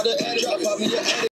Right. Right.